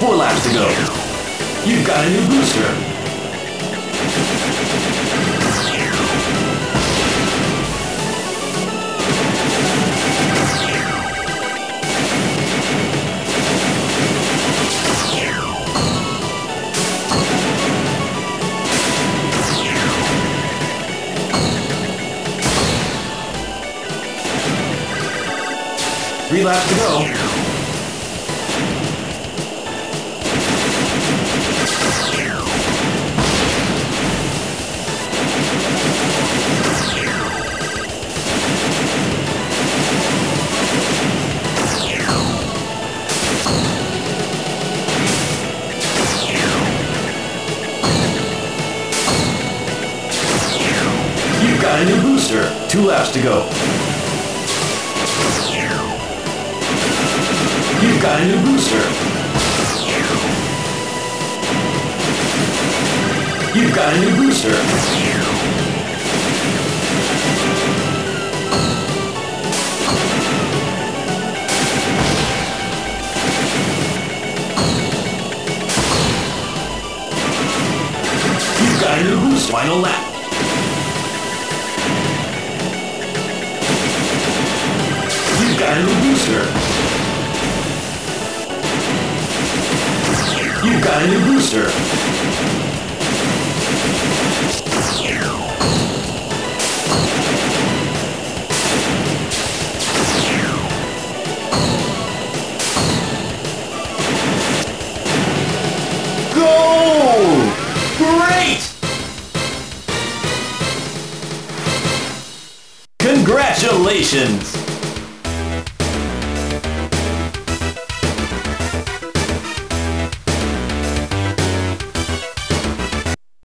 4 laps to go. You've got a new booster. Three laps to go. A new booster. 2 laps to go. You've got a new booster. You've got a new booster. You've got a new booster. Final lap. You've got a new booster. You've got a new booster. Go! Great! Congratulations!